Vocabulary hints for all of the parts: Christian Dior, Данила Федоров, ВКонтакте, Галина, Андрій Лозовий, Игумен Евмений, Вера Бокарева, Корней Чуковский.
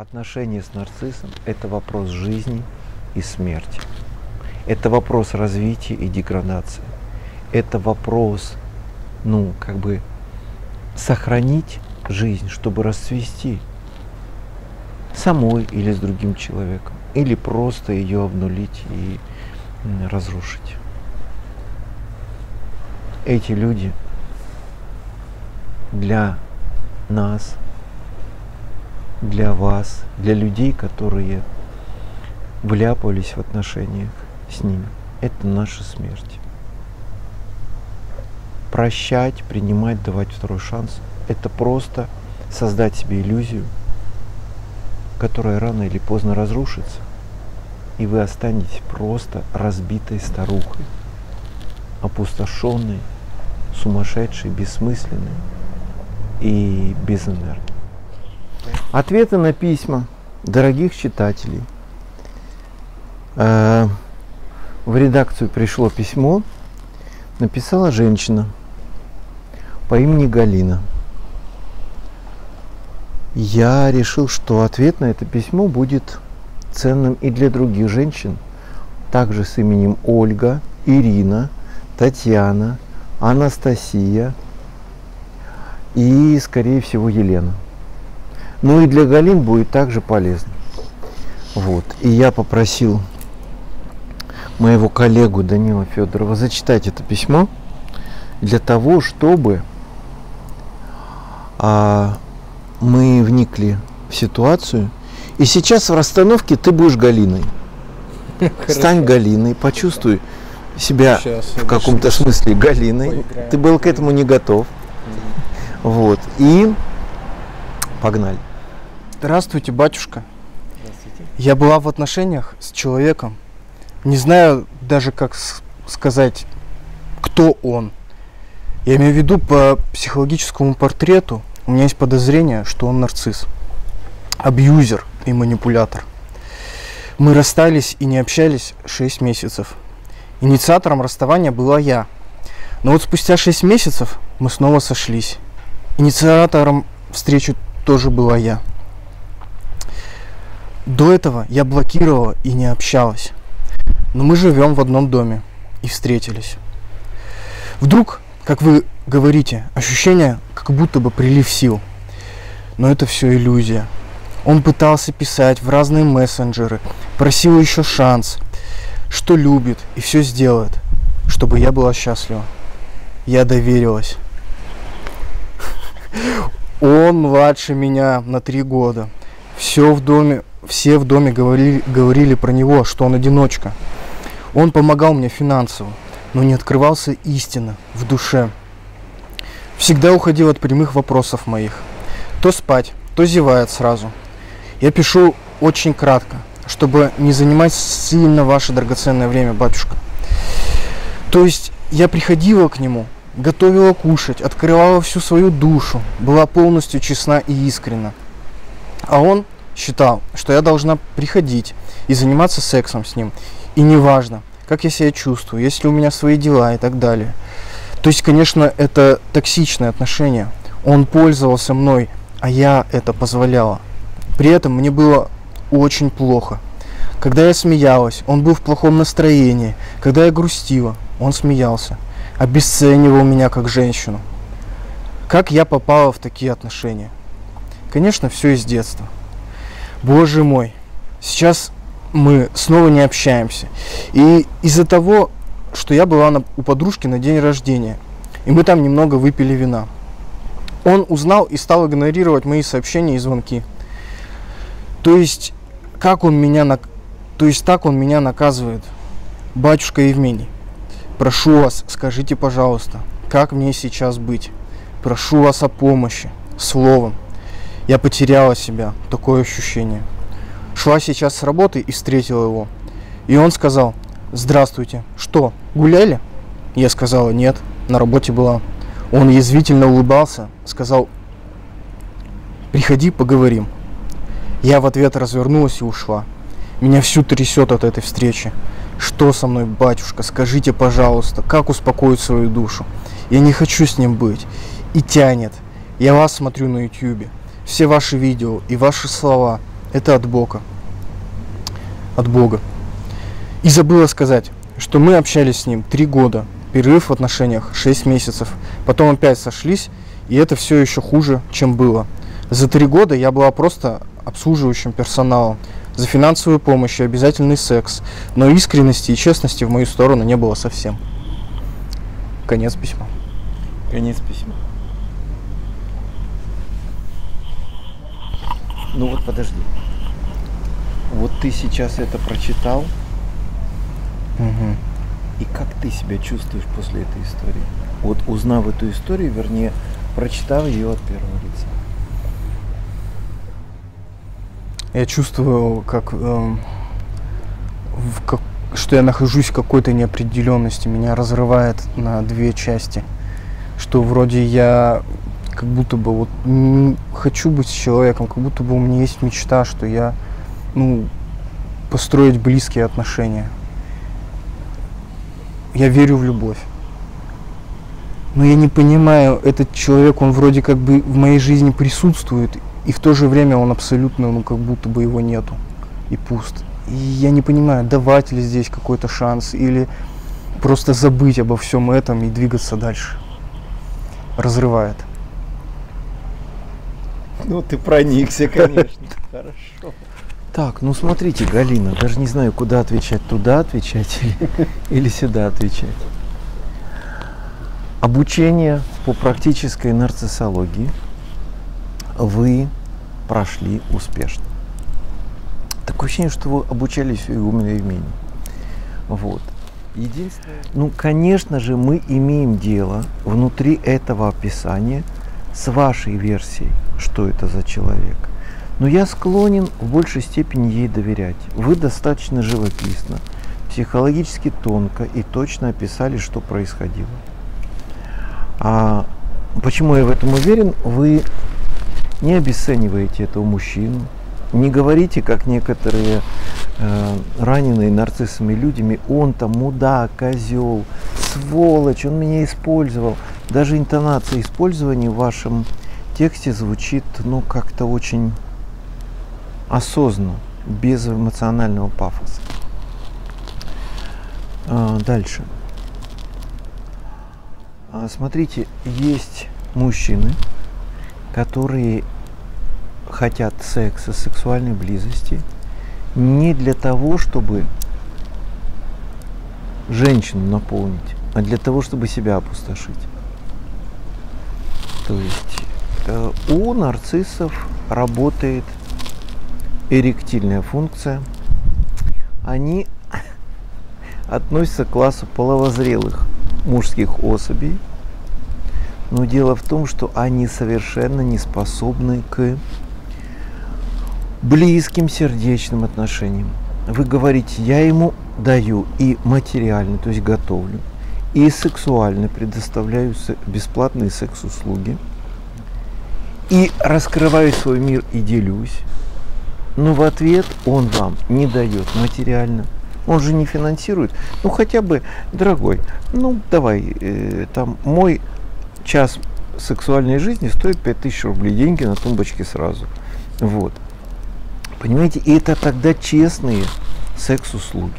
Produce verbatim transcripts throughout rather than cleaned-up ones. Отношения с нарциссом – это вопрос жизни и смерти. Это вопрос развития и деградации. Это вопрос, ну, как бы сохранить жизнь, чтобы расцвести самой или с другим человеком, или просто ее обнулить и разрушить. Эти люди для нас, для вас, для людей, которые вляпались в отношениях с ними, это наша смерть. Прощать, принимать, давать второй шанс – это просто создать себе иллюзию, которая рано или поздно разрушится, и вы останетесь просто разбитой старухой, опустошенной, сумасшедшей, бессмысленной и без энергии. Ответы на письма дорогих читателей. В редакцию пришло письмо, написала женщина по имени Галина. Я решил, что ответ на это письмо будет ценным и для других женщин, также с именем Ольга, Ирина, Татьяна, Анастасия и, скорее всего, Елена. Ну и для Галин будет также полезно. Вот. И я попросил моего коллегу Данила Федорова зачитать это письмо для того, чтобы а, мы вникли в ситуацию. И сейчас в расстановке ты будешь Галиной. Стань Галиной, почувствуй себя в каком-то смысле Галиной. Ты был к этому не готов. Вот. И погнали. Здравствуйте, батюшка. Здравствуйте. Я была в отношениях с человеком. Не знаю даже, как сказать, кто он. Я имею в виду по психологическому портрету. У меня есть подозрение, что он нарцисс, абьюзер и манипулятор. Мы расстались и не общались шесть месяцев. Инициатором расставания была я. Но вот спустя шесть месяцев мы снова сошлись. Инициатором встречи тоже была я. До этого я блокировала и не общалась. Но мы живем в одном доме и встретились. Вдруг, как вы говорите, ощущение, как будто бы прилив сил. Но это все иллюзия. Он пытался писать в разные мессенджеры, просил еще шанс, что любит и все сделает, чтобы я была счастлива. Я доверилась. Он младше меня на три года. Все в доме, все в доме говорили, говорили про него, что он одиночка. Он помогал мне финансово, но не открывался истинно, в душе. Всегда уходил от прямых вопросов моих. То спать, то зевает сразу. Я пишу очень кратко, чтобы не занимать сильно ваше драгоценное время, батюшка. То есть я приходила к нему, готовила кушать, открывала всю свою душу, была полностью честна и искренна. А он считал, что я должна приходить и заниматься сексом с ним. И неважно, как я себя чувствую, есть ли у меня свои дела и так далее. То есть, конечно, это токсичные отношения. Он пользовался мной, а я это позволяла. При этом мне было очень плохо. Когда я смеялась, он был в плохом настроении. Когда я грустила, он смеялся. Обесценивал меня как женщину. Как я попала в такие отношения? Конечно, все из детства. Боже мой, сейчас мы снова не общаемся. И из-за того, что я была на, у подружки на день рождения, и мы там немного выпили вина, он узнал и стал игнорировать мои сообщения и звонки. То есть, как он меня на... То есть так он меня наказывает. Батюшка Евмений, прошу вас, скажите, пожалуйста, как мне сейчас быть? Прошу вас о помощи, словом. Я потеряла себя, такое ощущение. Шла сейчас с работы и встретила его. И он сказал: «Здравствуйте, что, гуляли?» Я сказала: «Нет, на работе была». Он язвительно улыбался, сказал: «Приходи, поговорим». Я в ответ развернулась и ушла. Меня всю трясет от этой встречи. Что со мной, батюшка, скажите, пожалуйста, как успокоить свою душу? Я не хочу с ним быть. И тянет. Я вас смотрю на ютубе. Все ваши видео и ваши слова. это от Бога. От Бога. И забыла сказать, что мы общались с ним три года, перерыв в отношениях шесть месяцев, потом опять сошлись, и это все еще хуже, чем было. За три года я была просто обслуживающим персоналом. За финансовую помощь и обязательный секс, но искренности и честности в мою сторону не было совсем. Конец письма. Конец письма. Ну вот подожди. Вот ты сейчас это прочитал. Угу. И как ты себя чувствуешь после этой истории? Вот узнав эту историю, вернее, прочитав ее от первого лица. Я чувствую, как, э, в, как, что я нахожусь в какой-то неопределенности, меня разрывает на две части, что вроде я как будто бы вот хочу быть с человеком, как будто бы у меня есть мечта, что я, ну, построить близкие отношения. Я верю в любовь. Но я не понимаю, этот человек, он вроде как бы в моей жизни присутствует, и в то же время он абсолютно, ну, как будто бы его нету и пуст. И я не понимаю, давать ли здесь какой-то шанс или просто забыть обо всем этом и двигаться дальше. Разрывает. Ну, ты проникся, конечно. Хорошо. Так, ну смотрите, Галина, даже не знаю, куда отвечать, туда отвечать или сюда отвечать. Обучение по практической нарциссологии вы прошли успешно. Такое ощущение, что вы обучались у Игумена Евмения. Вот. Единственное... Ну, конечно же, мы имеем дело внутри этого описания с вашей версией, что это за человек. Но я склонен в большей степени ей доверять. Вы достаточно живописно, психологически тонко и точно описали, что происходило. А почему я в этом уверен? Вы не обесцениваете этого мужчину, не говорите, как некоторые э, раненые нарциссами людьми, он там мудак, козел, сволочь, он меня использовал. Даже интонация использования в вашем тексте звучит, ну, как-то очень осознанно, без эмоционального пафоса. А, дальше. А, смотрите, есть мужчины, которые хотят секса, сексуальной близости, не для того, чтобы женщину наполнить, а для того, чтобы себя опустошить. То есть э, у нарциссов работает эректильная функция. Они относятся к классу половозрелых мужских особей. Но дело в том, что они совершенно не способны к близким сердечным отношениям. Вы говорите, я ему даю и материально, то есть готовлю, и сексуально предоставляю бесплатные секс-услуги, и раскрываю свой мир и делюсь. Но в ответ он вам не дает материально. Он же не финансирует. Ну хотя бы, дорогой, ну давай, э, там мой... час сексуальной жизни стоит пять тысяч рублей, деньги на тумбочке сразу. Вот. Понимаете, и это тогда честные секс-услуги.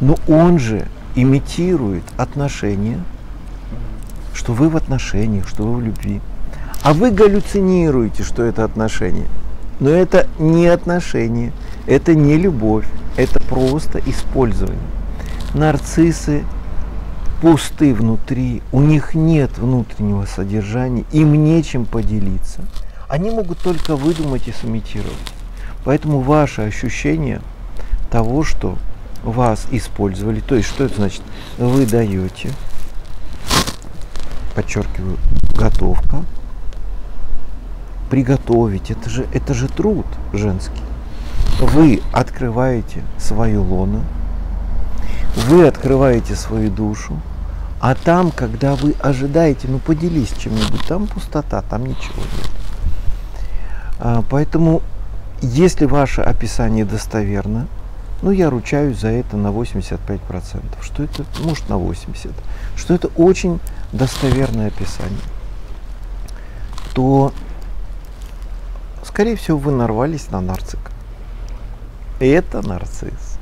Но он же имитирует отношения, что вы в отношениях, что вы в любви. А вы галлюцинируете, что это отношения. Но это не отношения, это не любовь, это просто использование. Нарциссы пусты внутри, у них нет внутреннего содержания, им нечем поделиться. Они могут только выдумать и сымитировать. Поэтому ваше ощущение того, что вас использовали, то есть что это значит? Вы даете, подчеркиваю, готовка, приготовить, это же, это же труд женский. Вы открываете свою лоно, вы открываете свою душу, а там, когда вы ожидаете, ну поделись чем-нибудь, там пустота, там ничего нет. А, поэтому, если ваше описание достоверно, ну я ручаюсь за это на восемьдесят пять процентов, что это, может на восемьдесят процентов, что это очень достоверное описание, то скорее всего, вы нарвались на нарцисса. Это нарцисс.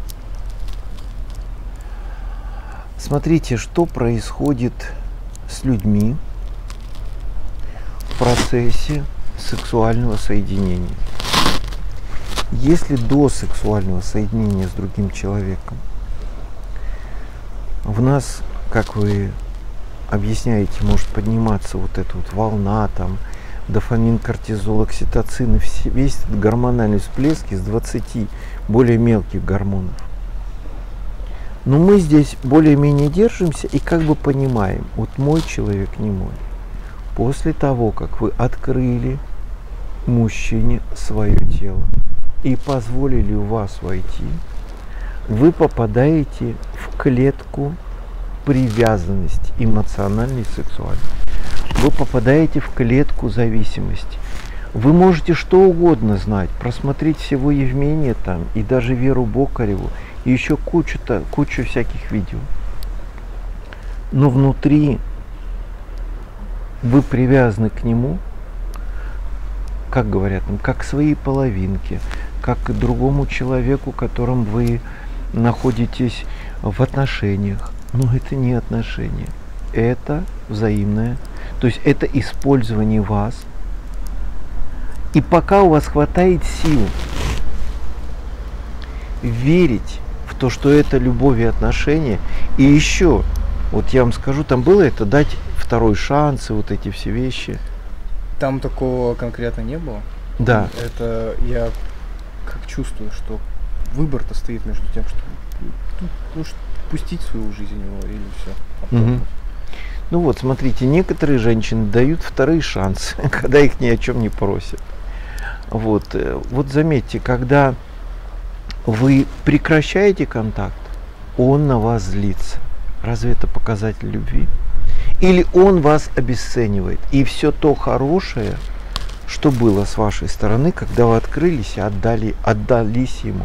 Смотрите, что происходит с людьми в процессе сексуального соединения. Если до сексуального соединения с другим человеком в нас, как вы объясняете, может подниматься вот эта вот волна, там, дофамин, кортизол, окситоцин, весь этот гормональный всплеск из двадцати более мелких гормонов. Но мы здесь более-менее держимся и как бы понимаем, вот мой человек, не мой. После того, как вы открыли мужчине свое тело и позволили у вас войти, вы попадаете в клетку привязанности эмоциональной и сексуальной. Вы попадаете в клетку зависимости. Вы можете что угодно знать, просмотреть всего Евмения там, и даже Веру Бокареву, и еще кучу-то, кучу всяких видео. Но внутри вы привязаны к нему, как говорят, как к своей половинке, как к другому человеку, которым вы находитесь в отношениях. Но это не отношения, это взаимное. То есть это использование вас. И пока у вас хватает сил верить в то, что это любовь и отношения. И еще, вот я вам скажу, там было это дать второй шанс и вот эти все вещи. Там такого конкретно не было. Да. Это я как чувствую, что выбор-то стоит между тем, что ну, пустить свою жизнь его или все. Угу. Ну вот, смотрите, некоторые женщины дают вторые шансы, когда их ни о чем не просят. Вот, вот заметьте, когда вы прекращаете контакт, он на вас злится. Разве это показатель любви? Или он вас обесценивает. И все то хорошее, что было с вашей стороны, когда вы открылись и отдали, отдались ему.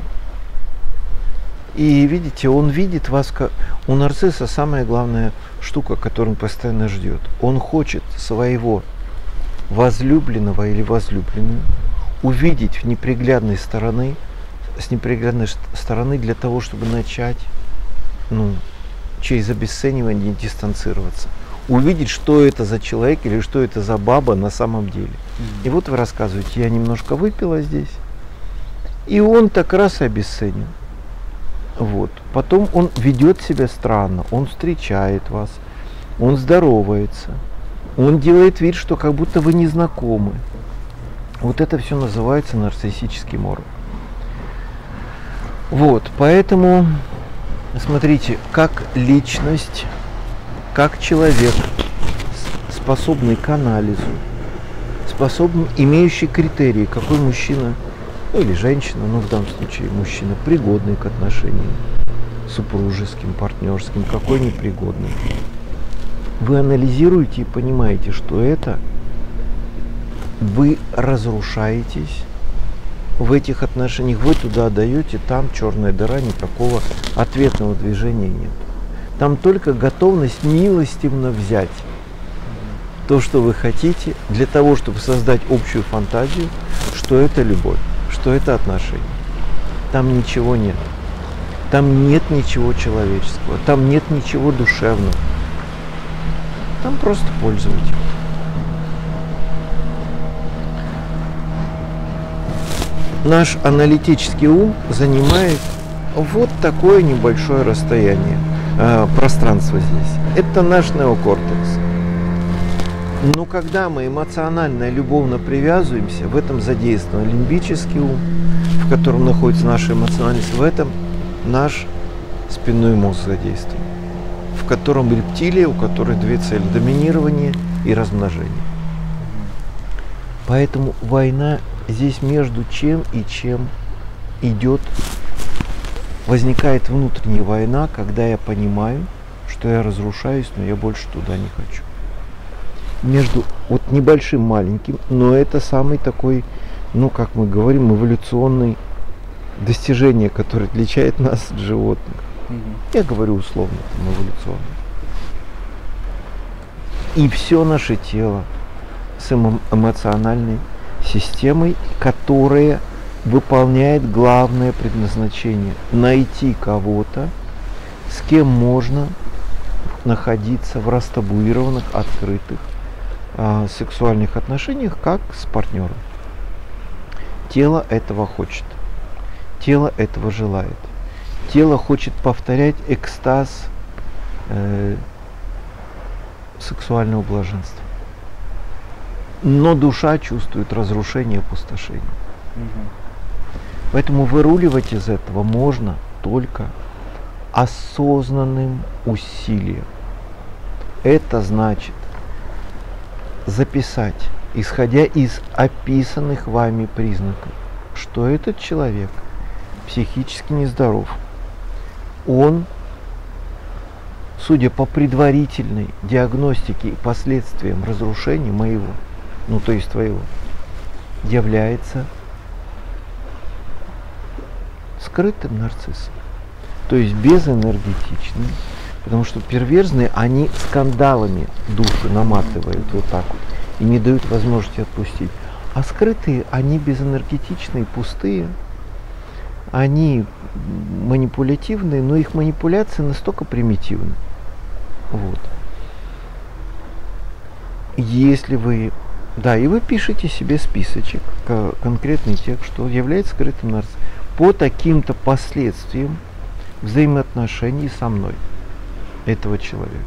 И видите, он видит вас, как... у нарцисса самая главная штука, которую он постоянно ждет. Он хочет своего возлюбленного или возлюбленную увидеть в неприглядной стороны, с неприглядной стороны для того, чтобы начать, ну, через обесценивание дистанцироваться. Увидеть, что это за человек или что это за баба на самом деле. Mm-hmm. И вот вы рассказываете, я немножко выпила здесь, и он так раз и обесценен. Вот. Потом он ведет себя странно, он встречает вас, он здоровается, он делает вид, что как будто вы не знакомы. Вот это все называется нарциссический мор. Вот, поэтому, смотрите, как личность, как человек, способный к анализу, способный, имеющий критерии, какой мужчина, ну или женщина, но в данном случае мужчина, пригодный к отношениям, супружеским, партнерским, какой непригодный. Вы анализируете и понимаете, что это вы разрушаетесь в этих отношениях, вы туда даете, там черная дыра, никакого ответного движения нет. Там только готовность милостивно взять то, что вы хотите, для того, чтобы создать общую фантазию, что это любовь, что это отношения. Там ничего нет. Там нет ничего человеческого, там нет ничего душевного. Там просто пользователь. Наш аналитический ум занимает вот такое небольшое расстояние. Пространство здесь. Это наш неокортекс. Но когда мы эмоционально и любовно привязываемся, в этом задействован лимбический ум, в котором находится наша эмоциональность, в этом наш спинной мозг задействован, в котором рептилия, у которой две цели – доминирование и размножение. Поэтому война здесь между чем и чем идет. Возникает внутренняя война, когда я понимаю, что я разрушаюсь, но я больше туда не хочу. Между вот небольшим, маленьким, но это самый такой, ну, как мы говорим, эволюционный достижение, которое отличает нас от животных. Mm-hmm. Я говорю условно, там, эволюционно. И все наше тело с эмо- эмоциональной системой, которая выполняет главное предназначение – найти кого-то, с кем можно находиться в растабуированных, открытых э, сексуальных отношениях, как с партнером. Тело этого хочет, тело этого желает, тело хочет повторять экстаз э, сексуального блаженства. Но душа чувствует разрушение, опустошение. Угу. Поэтому выруливать из этого можно только осознанным усилием. Это значит записать, исходя из описанных вами признаков, что этот человек психически нездоров. Он, судя по предварительной диагностике и последствиям разрушения моего, ну то есть твоего, является скрытым нарциссом, то есть безэнергетичным, потому что перверзные, они скандалами душу наматывают вот так вот и не дают возможности отпустить, а скрытые, они безэнергетичные, пустые, они манипулятивные, но их манипуляции настолько примитивны. Вот. Если вы... Да, и вы пишете себе списочек, конкретный текст, что является скрытым нарциссом по таким-то последствиям взаимоотношений со мной, этого человека.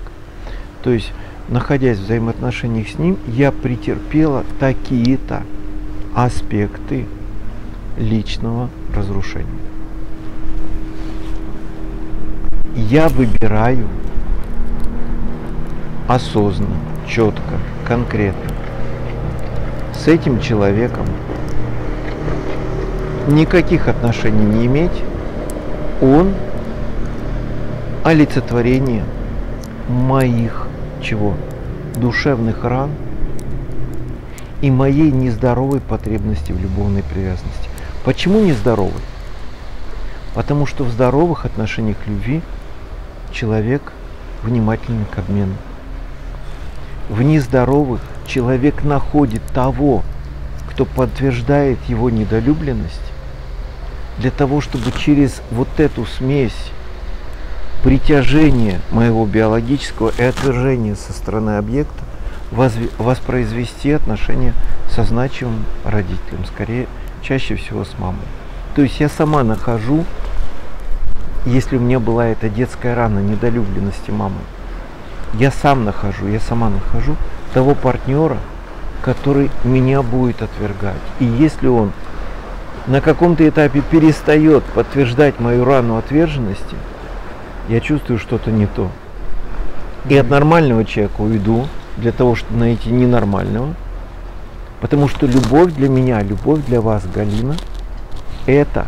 То есть, находясь в взаимоотношениях с ним, я претерпела такие-то аспекты личного разрушения. Я выбираю осознанно, четко, конкретно с этим человеком никаких отношений не иметь. Он олицетворение моих чего? Душевных ран и моей нездоровой потребности в любовной привязанности. Почему нездоровой? Потому что в здоровых отношениях любви человек внимателен к обмену. В нездоровых человек находит того, кто подтверждает его недолюбленность, для того, чтобы через вот эту смесь притяжения моего биологического и отвержения со стороны объекта воспроизвести отношения со значимым родителем, скорее, чаще всего с мамой. То есть я сама нахожу, если у меня была эта детская рана недолюбленности мамы, я сам нахожу, я сама нахожу того партнера, который меня будет отвергать. И если он на каком-то этапе перестает подтверждать мою рану отверженности, я чувствую что-то не то. И от нормального человека уйду для того, чтобы найти ненормального. Потому что любовь для меня, любовь для вас, Галина, это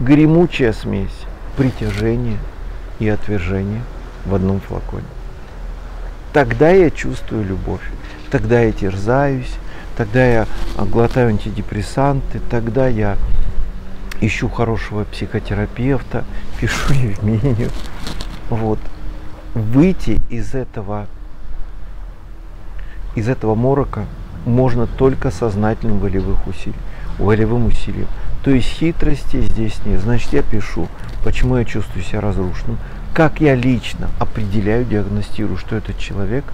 гремучая смесь притяжения и отвержения в одном флаконе. Тогда я чувствую любовь, тогда я терзаюсь, тогда я глотаю антидепрессанты, тогда я ищу хорошего психотерапевта, пишу Евмению. Вот. Выйти из этого, из этого морока можно только сознательным волевых усилий, волевым усилием. То есть хитрости здесь нет. Значит, я пишу, почему я чувствую себя разрушенным, как я лично определяю, диагностирую, что этот человек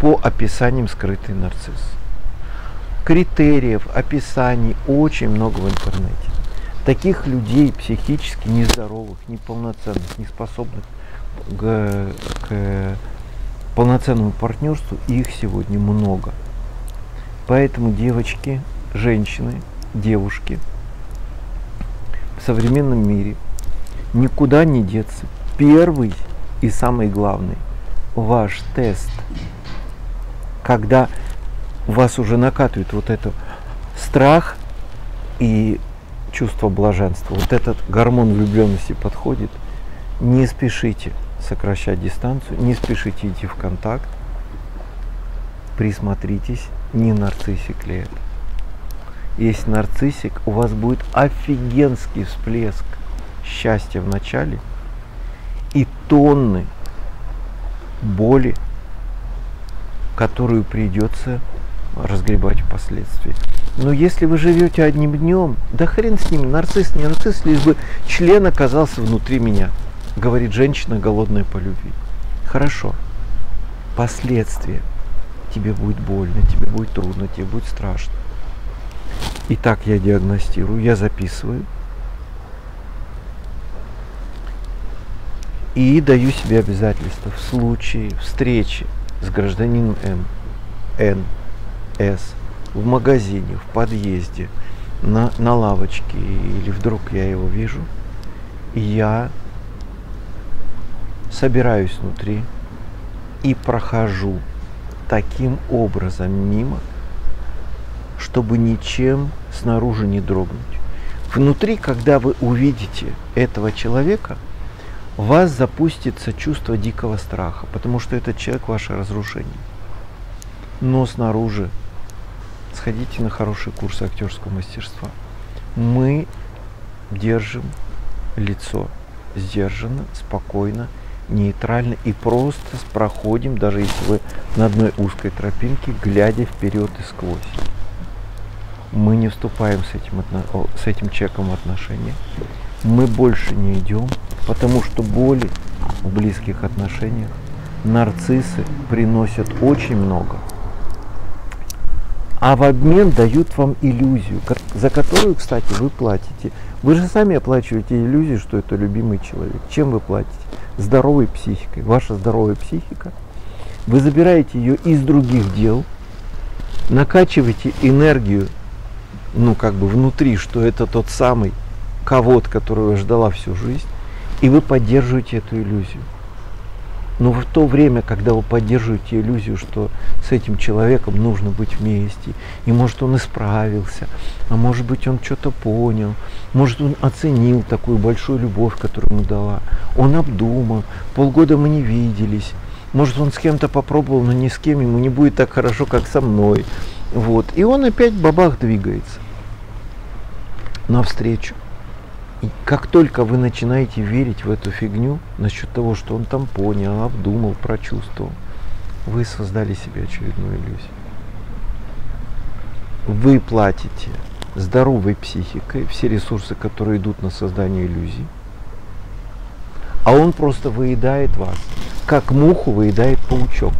по описаниям скрытый нарцисс. Критериев, описаний очень много в интернете. Таких людей психически нездоровых, неполноценных, неспособных к, к полноценному партнерству, их сегодня много. Поэтому девочки, женщины, девушки в современном мире никуда не деться. Первый и самый главный ваш тест, когда вас уже накатывает вот этот страх и чувство блаженства, вот этот гормон влюбленности подходит, не спешите сокращать дистанцию, не спешите идти в контакт, присмотритесь, не нарциссик ли это. Если нарциссик, у вас будет офигенский всплеск счастья в начале и тонны боли, которую придется разгребать впоследствии. Но если вы живете одним днем, да хрен с ним, нарцисс, не нарцисс, лишь бы член оказался внутри меня, говорит женщина, голодная по любви. Хорошо. Последствия. Тебе будет больно, тебе будет трудно, тебе будет страшно. Итак, я диагностирую, я записываю. И даю себе обязательства в случае встречи с гражданином М, Н, С, в магазине, в подъезде, на, на лавочке, или вдруг я его вижу, и я собираюсь внутри и прохожу таким образом мимо, чтобы ничем снаружи не дрогнуть. Внутри, когда вы увидите этого человека, у вас запустится чувство дикого страха, потому что этот человек – ваше разрушение. Но снаружи сходите на хороший курс актерского мастерства. Мы держим лицо сдержанно, спокойно, нейтрально и просто проходим, даже если вы на одной узкой тропинке, глядя вперед и сквозь. Мы не вступаем с этим, с этим человеком в отношения. Мы больше не идем, потому что боли в близких отношениях нарциссы приносят очень много, а в обмен дают вам иллюзию, за которую, кстати, вы платите. Вы же сами оплачиваете иллюзию, что это любимый человек. Чем вы платите? Здоровой психикой. Ваша здоровая психика. Вы забираете ее из других дел, накачиваете энергию, ну как бы внутри, что это тот самый кого-то, которого ждала всю жизнь, и вы поддерживаете эту иллюзию. Но в то время, когда вы поддерживаете иллюзию, что с этим человеком нужно быть вместе, и может он исправился, а может быть он что-то понял, может он оценил такую большую любовь, которую ему дала, он обдумал, полгода мы не виделись, может он с кем-то попробовал, но ни с кем ему не будет так хорошо, как со мной. Вот. И он опять бабах двигается навстречу. И как только вы начинаете верить в эту фигню насчет того, что он там понял, обдумал, прочувствовал, вы создали себе очередную иллюзию. Вы платите здоровой психикой все ресурсы, которые идут на создание иллюзий, а он просто выедает вас, как муху выедает паучок.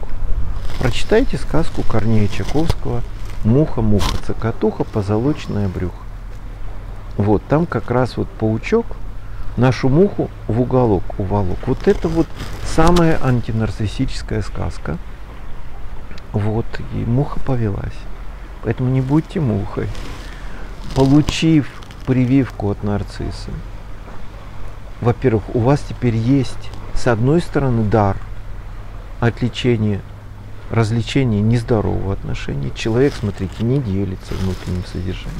Прочитайте сказку Корнея Чуковского «Муха, муха, цокотуха, позолоченное брюхо». Вот, там как раз вот паучок нашу муху в уголок уволок. Вот это вот самая антинарциссическая сказка. Вот, и муха повелась. Поэтому не будьте мухой. Получив прививку от нарцисса, во-первых, у вас теперь есть, с одной стороны, дар отвлечения, развлечения нездорового отношения. Человек, смотрите, не делится внутренним содержанием.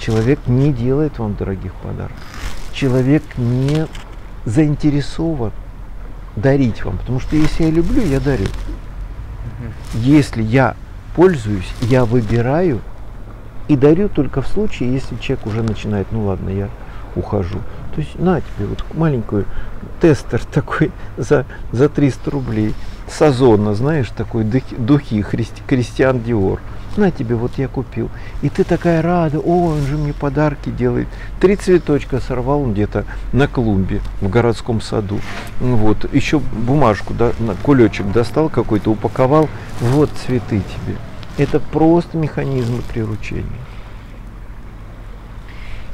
Человек не делает вам дорогих подарков. Человек не заинтересован дарить вам. Потому что если я люблю, я дарю. Если я пользуюсь, я выбираю и дарю только в случае, если человек уже начинает, ну ладно, я ухожу. То есть на тебе вот маленькую тестер такой за, за триста рублей. С Озона, знаешь, такой духи Christian Dior. На тебе, вот я купил. И ты такая рада, о, он же мне подарки делает. Три цветочка сорвал он где-то на клумбе в городском саду. Вот, еще бумажку, да, на кулечек достал какой-то, упаковал. Вот цветы тебе. Это просто механизмы приручения.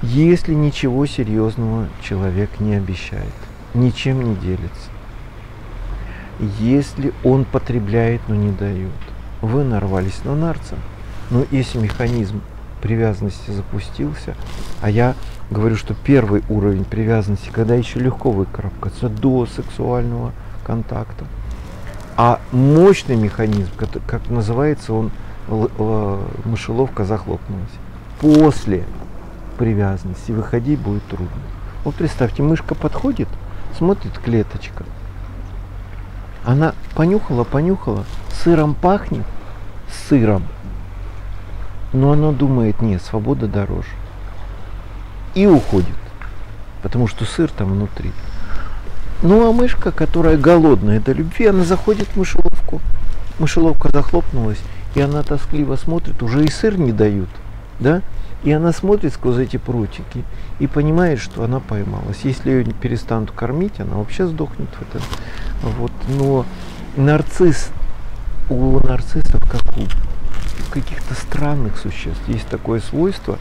Если ничего серьезного человек не обещает, ничем не делится. Если он потребляет, но не дает. Вы нарвались на нарца. Но если механизм привязанности запустился, а я говорю, что первый уровень привязанности, когда еще легко выкарабкаться до сексуального контакта, а мощный механизм, как называется, он мышеловка захлопнулась. После привязанности выходить будет трудно. Вот представьте, мышка подходит, смотрит клеточка. Она понюхала, понюхала, сыром пахнет, сыром. Но она думает, нет, свобода дороже. И уходит, потому что сыр там внутри. Ну а мышка, которая голодная до любви, она заходит в мышеловку. Мышеловка захлопнулась, И она тоскливо смотрит, уже и сыр не дают, да? И она смотрит сквозь эти прутики и понимает, что она поймалась. Если ее перестанут кормить, она вообще сдохнет в этом. Вот. Но нарцисс, у нарциссов, как у каких-то странных существ, есть такое свойство.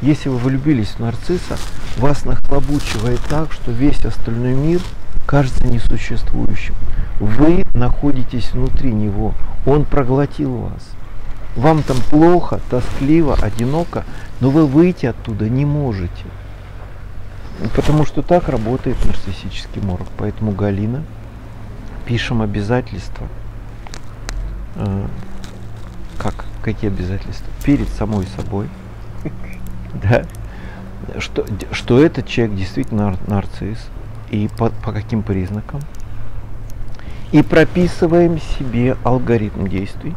Если вы влюбились в нарцисса, вас нахлобучивает так, что весь остальной мир кажется несуществующим. Вы находитесь внутри него, он проглотил вас. Вам там плохо, тоскливо, одиноко, но вы выйти оттуда не можете. Потому что так работает нарциссический морок. Поэтому, Галина, пишем обязательства. Как? Какие обязательства? Перед самой собой. Да? Что, что этот человек действительно нарцисс и по, по каким признакам. И прописываем себе алгоритм действий.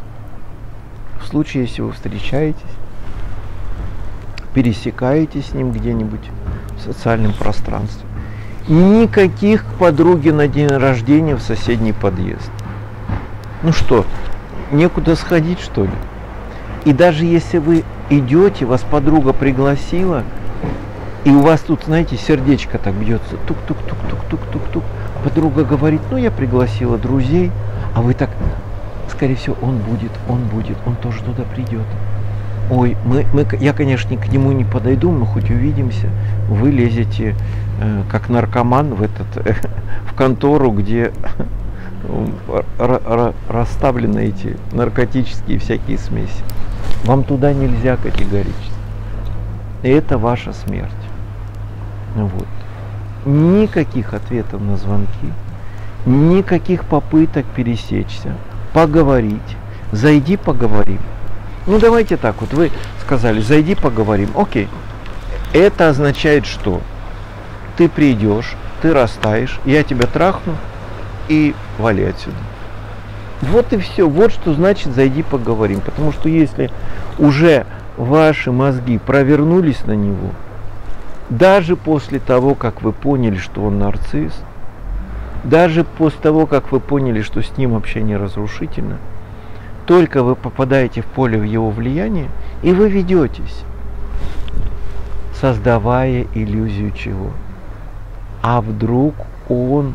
В случае, если вы встречаетесь, пересекаетесь с ним где-нибудь в социальном пространстве. Никаких к подруге на день рождения в соседний подъезд. Ну что, некуда сходить, что ли? И даже если вы идете, вас подруга пригласила, и у вас тут, знаете, сердечко так бьется, тук-тук-тук-тук-тук-тук-тук. Подруга говорит, ну я пригласила друзей, а вы так, скорее всего, он будет, он будет, он тоже туда придет. Ой, мы, мы, я, конечно, к нему не подойду, мы хоть увидимся. Вы лезете, э, как наркоман, в, этот, э, в контору, где э, расставлены эти наркотические всякие смеси. Вам туда нельзя категорически. И это ваша смерть. Вот. Никаких ответов на звонки, никаких попыток пересечься, поговорить. Зайди, поговорим. Ну давайте так вот, вы сказали, зайди, поговорим. Окей. Это означает, что ты придешь, ты растаешь, я тебя трахну и вали отсюда. Вот и все. Вот что значит зайди, поговорим. Потому что если уже ваши мозги провернулись на него, даже после того, как вы поняли, что он нарцисс, даже после того, как вы поняли, что с ним общение разрушительно, только вы попадаете в поле в его влияния, и вы ведетесь, создавая иллюзию чего? А вдруг он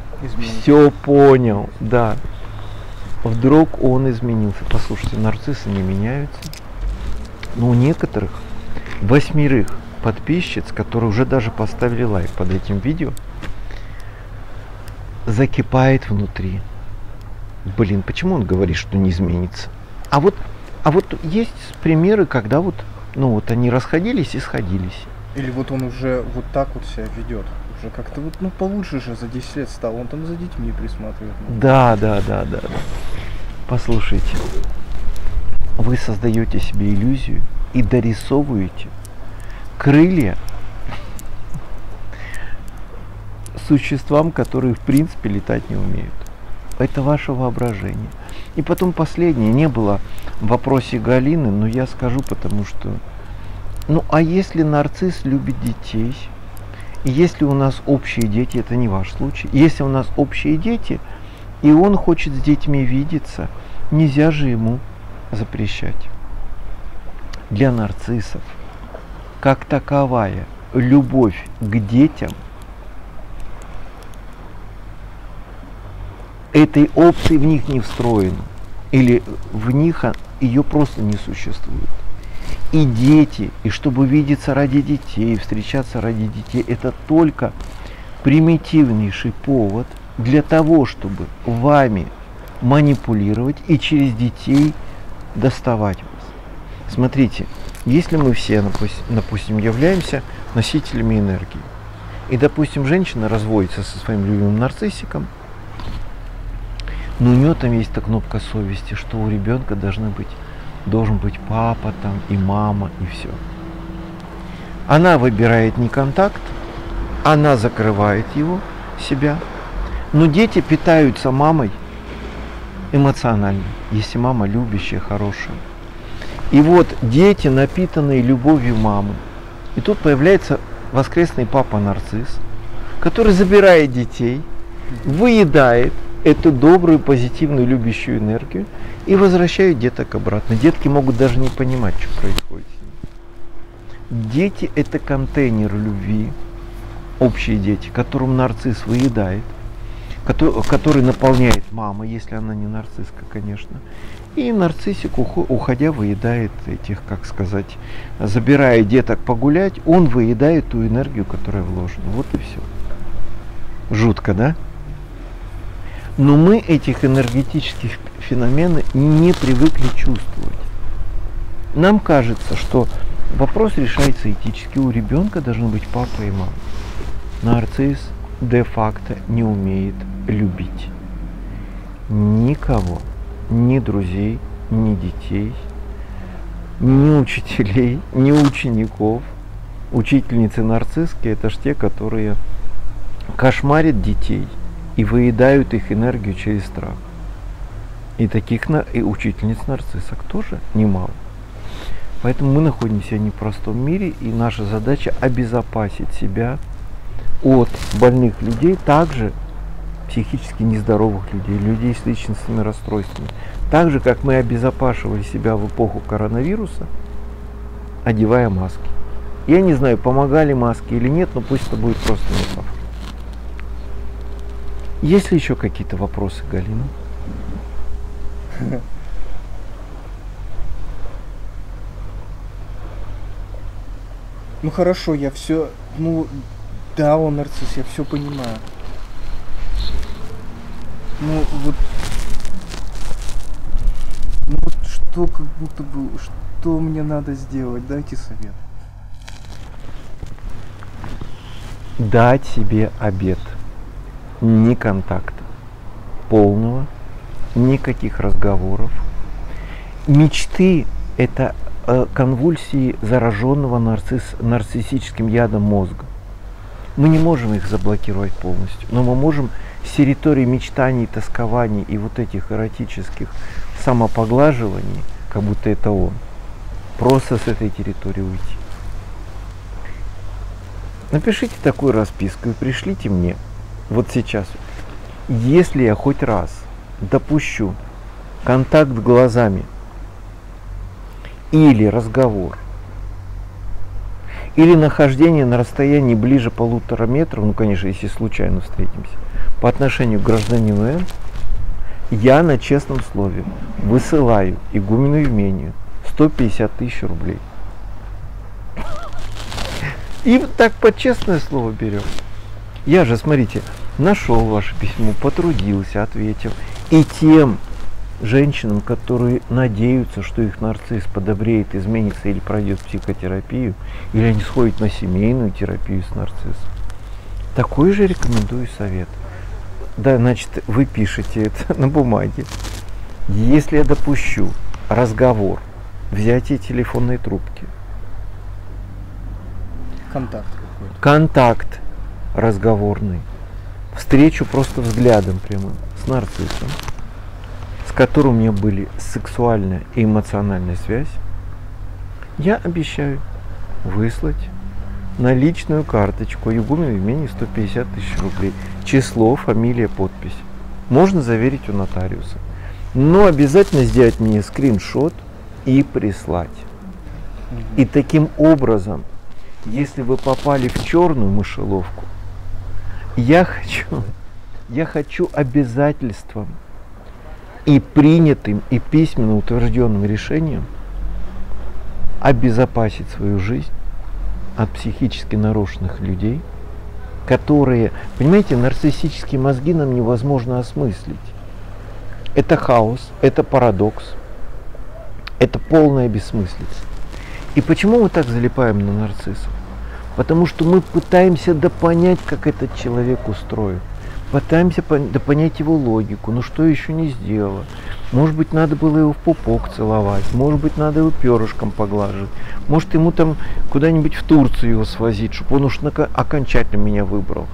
все понял, да. Вдруг он изменился. Послушайте, нарциссы не меняются. Но у некоторых восьмерых подписчиц, которые уже даже поставили лайк под этим видео, закипает внутри. Блин, почему он говорит, что не изменится? А вот, а вот есть примеры, когда вот, ну вот они расходились и сходились. Или вот он уже вот так вот себя ведет. Уже как-то вот, ну получше же за десять лет стал, он там за детьми присматривает. Да, да, да, да, да. Послушайте. Вы создаете себе иллюзию и дорисовываете крылья существам, которые в принципе летать не умеют. Это ваше воображение. И потом последнее, не было в вопросе Галины, но я скажу, потому что... Ну, а если нарцисс любит детей, и если у нас общие дети, это не ваш случай, если у нас общие дети, и он хочет с детьми видеться, нельзя же ему запрещать. Для нарциссов как таковая любовь к детям этой опции в них не встроена, или в них ее просто не существует. И дети, и чтобы видеться ради детей, встречаться ради детей, это только примитивнейший повод для того, чтобы вами манипулировать и через детей доставать вас. Смотрите, если мы все, допустим, являемся носителями энергии, и, допустим, женщина разводится со своим любимым нарциссиком, но у нее там есть та кнопка совести, что у ребенка должны быть, должен быть папа там и мама, и все. Она выбирает не контакт, она закрывает его, себя, но дети питаются мамой эмоционально, если мама любящая, хорошая. И вот дети, напитанные любовью мамы. И тут появляется воскресный папа-нарцисс, который забирает детей, выедает, эту добрую, позитивную, любящую энергию и возвращают деток обратно. Детки могут даже не понимать, что происходит. Дети – это контейнер любви, общие дети, которым нарцисс выедает, который, который наполняет мама, если она не нарцисска, конечно. И нарциссик, уходя, выедает этих, как сказать, забирая деток погулять, он выедает ту энергию, которая вложена. Вот и все. Жутко, да? Но мы этих энергетических феноменов не привыкли чувствовать. Нам кажется, что вопрос решается этически. У ребенка должен быть папа и мама. Нарцисс де-факто не умеет любить никого. Ни друзей, ни детей, ни учителей, ни учеников. Учительницы-нарцисски – это ж те, которые кошмарят детей и выедают их энергию через страх. И таких и учительниц-нарциссок тоже немало. Поэтому мы находимся в непростом мире, и наша задача – обезопасить себя от больных людей, также психически нездоровых людей, людей с личностными расстройствами. Так же, как мы обезопасивали себя в эпоху коронавируса, одевая маски. Я не знаю, помогали маски или нет, но пусть это будет просто метафора. Есть ли еще какие-то вопросы, Галина? Ну хорошо, я все... Ну да, он нарцисс, я все понимаю. Ну вот, ну вот что как будто бы, что мне надо сделать, дайте совет. Дать себе обет ни контакта полного, никаких разговоров. Мечты — это конвульсии зараженного нарцисс, нарциссическим ядом мозга. Мы не можем их заблокировать полностью, но мы можем с территории мечтаний, тоскований и вот этих эротических самопоглаживаний, как будто это он, просто с этой территории уйти. Напишите такую расписку и пришлите мне вот сейчас. Если я хоть раз допущу контакт глазами или разговор, или нахождение на расстоянии ближе полутора метров, ну, конечно, если случайно встретимся, по отношению к гражданину Н, я на честном слове высылаю игумену Евмению сто пятьдесят тысяч рублей. И так под честное слово берем. Я же, смотрите, нашел ваше письмо, потрудился, ответил. И тем женщинам, которые надеются, что их нарцисс подобреет, изменится или пройдет психотерапию, или они сходят на семейную терапию с нарциссом, такой же рекомендую совет. Да, значит, вы пишете это на бумаге. Если я допущу разговор, взятие телефонной трубки, контакт какой-то, контакт разговорный, встречу просто взглядом прямым с нарциссом, с которым у меня были сексуальная и эмоциональная связь, я обещаю выслать на личную карточку игумену Евмению сто пятьдесят тысяч рублей. Число, фамилия, подпись. Можно заверить у нотариуса. Но обязательно сделать мне скриншот и прислать. И таким образом, если вы попали в черную мышеловку, я хочу, я хочу обязательством и принятым, и письменно утвержденным решением обезопасить свою жизнь от психически нарушенных людей, которые, понимаете, нарциссические мозги нам невозможно осмыслить. Это хаос, это парадокс, это полная бессмыслица. И почему мы так залипаем на нарциссов? Потому что мы пытаемся допонять, как этот человек устроен. Пытаемся понять его логику, ну что еще не сделала. Может быть, надо было его в пупок целовать, может быть, надо его перышком поглаживать, может, ему там куда-нибудь в Турцию его свозить, чтобы он уж окончательно меня выбрал.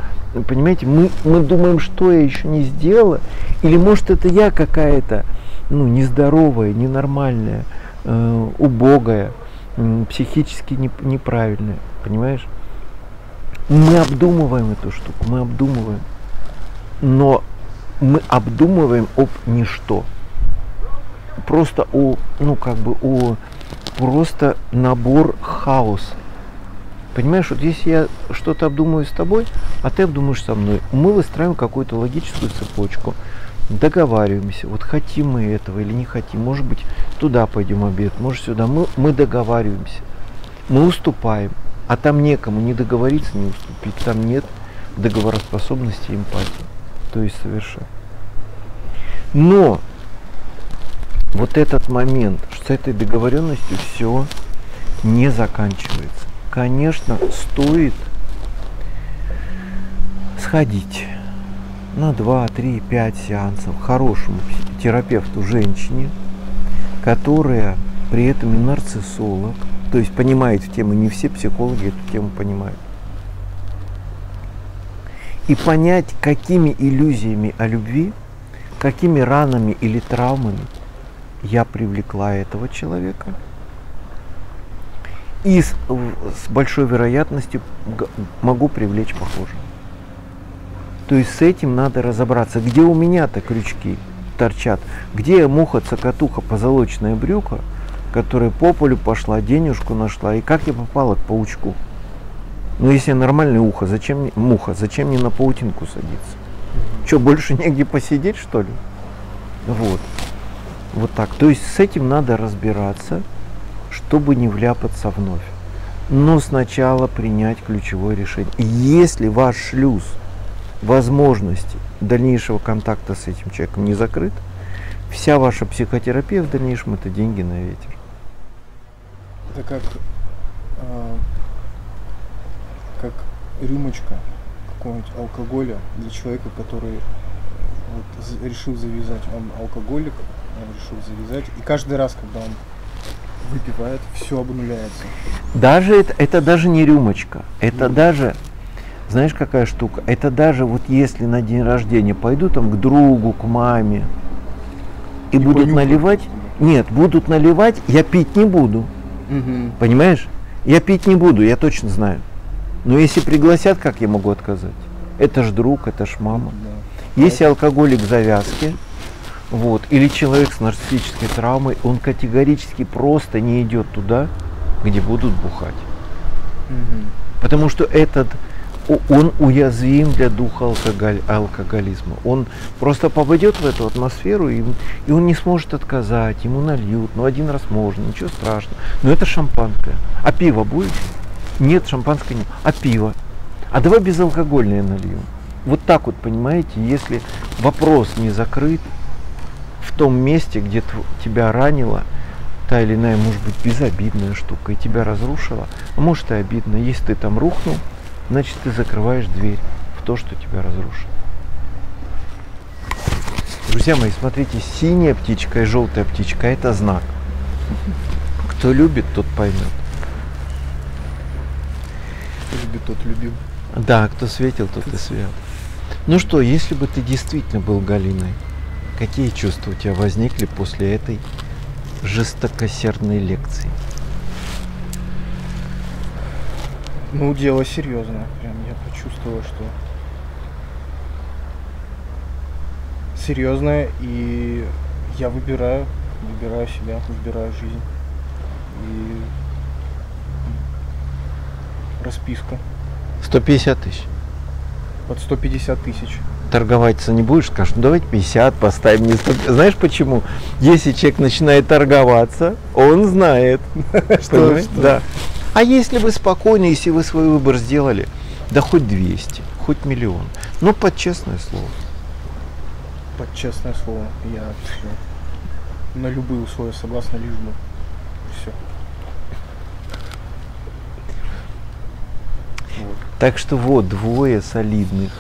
Понимаете, мы, мы думаем, что я еще не сделала, или может, это я какая-то, ну, нездоровая, ненормальная, э, убогая, э, психически неп- неправильная, понимаешь? Мы обдумываем эту штуку, мы обдумываем. Но мы обдумываем об ничто. Просто о, ну как бы о, просто набор хаос. Понимаешь, вот если я что-то обдумываю с тобой, а ты обдумаешь со мной, мы выстраиваем какую-то логическую цепочку, договариваемся, вот хотим мы этого или не хотим, может быть, туда пойдем обед, может, сюда, мы, мы договариваемся, мы уступаем, а там некому не договориться, не уступить, там нет договороспособности и эмпатии, то есть совершенно. Но вот этот момент, что с этой договоренностью все не заканчивается. Конечно, стоит сходить на два, три, пять сеансов к хорошему терапевту женщине, которая при этом и нарциссолог, то есть понимает эту тему, не все психологи эту тему понимают. И понять, какими иллюзиями о любви, какими ранами или травмами я привлекла этого человека. И с, с большой вероятностью могу привлечь похожего. То есть с этим надо разобраться, где у меня-то крючки торчат, где муха-цокотуха, позолоченное брюхо, которая по полю пошла, денежку нашла, и как я попала к паучку. Ну, если нормальное ухо, зачем муха, зачем мне на паутинку садиться? Что, больше негде посидеть, что ли? Вот. Вот так. То есть с этим надо разбираться, чтобы не вляпаться вновь. Но сначала принять ключевое решение. Если ваш шлюз возможности дальнейшего контакта с этим человеком не закрыт, вся ваша психотерапия в дальнейшем – это деньги на ветер. Это как, э, как рюмочка какого-нибудь алкоголя для человека, который вот, решил завязать. Он алкоголик, он решил завязать. И каждый раз, когда он выпивает, все обнуляется. Даже это, это даже не рюмочка, это mm. даже, знаешь, какая штука, это даже вот если на день рождения пойду там к другу, к маме и, и будут понюхать. Наливать, нет, будут наливать, я пить не буду, mm-hmm. понимаешь? Я пить не буду, я точно знаю. Но если пригласят, как я могу отказать? Это ж друг, это ж мама. Mm-hmm. Если алкоголик в завязке, вот, или человек с нарциссической травмой, он категорически просто не идет туда, где будут бухать. Mm-hmm. Потому что этот, он уязвим для духа алкоголь, алкоголизма. Он просто попадет в эту атмосферу, и, и он не сможет отказать, ему нальют. Ну, один раз можно, ничего страшного. Но это шампанское. А пиво будет? Нет, шампанское нет. А пиво? А давай безалкогольное нальем. Вот так вот, понимаете, если вопрос не закрыт, в том месте, где тебя ранила та или иная, может быть, безобидная штука, и тебя разрушила, а может и обидно. Если ты там рухнул, значит, ты закрываешь дверь в то, что тебя разрушило. Друзья мои, смотрите, синяя птичка и желтая птичка – это знак. Кто любит, тот поймет. Кто любит, тот любим. Да, кто светил, тот и свят. Ну что, если бы ты действительно был Галиной, какие чувства у тебя возникли после этой жестокосердной лекции? Ну, дело серьезное. Прям я почувствовал, что серьезное, и я выбираю, выбираю себя, выбираю жизнь. И расписка. сто пятьдесят тысяч. Под сто пятьдесят тысяч. Торговаться не будешь, скажешь, ну давайте пятьдесят поставим, не сто. Знаешь почему? Если человек начинает торговаться, он знает. Что, что? Да. А если вы спокойны, если вы свой выбор сделали, да хоть двести, хоть миллион. Но под честное слово. Под честное слово. Я все. На любые условия согласна, лишь бы. Все. Вот. Так что вот двое солидных,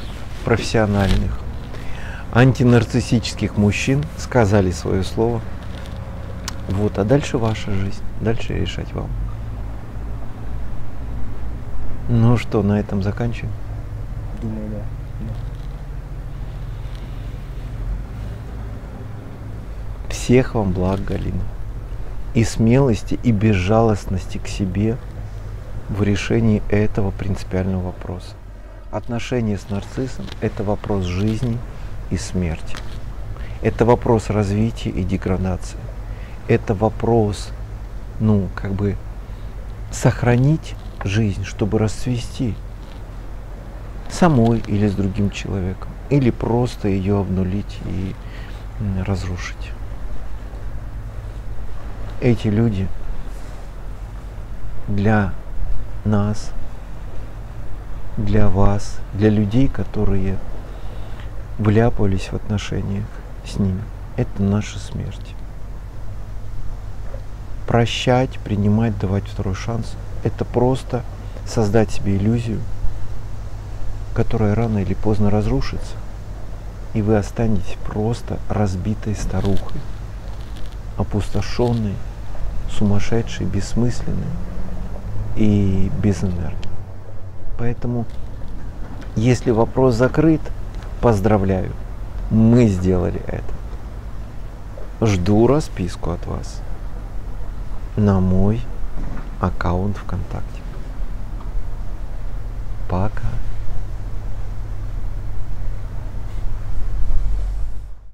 профессиональных, антинарциссических мужчин сказали свое слово. Вот, а дальше ваша жизнь, дальше решать вам. Ну что, на этом заканчиваем? Думаю, да. да. Всех вам благ, Галина. И смелости, и безжалостности к себе в решении этого принципиального вопроса. Отношения с нарциссом – это вопрос жизни и смерти. Это вопрос развития и деградации. Это вопрос, ну, как бы сохранить жизнь, чтобы расцвести самой или с другим человеком, или просто ее обнулить и разрушить. Эти люди для нас, для вас, для людей, которые вляпались в отношениях с ними, это наша смерть. Прощать, принимать, давать второй шанс – это просто создать себе иллюзию, которая рано или поздно разрушится, и вы останетесь просто разбитой старухой, опустошенной, сумасшедшей, бессмысленной и без энергии. Поэтому, если вопрос закрыт, поздравляю, мы сделали это. Жду расписку от вас на мой аккаунт ВКонтакте.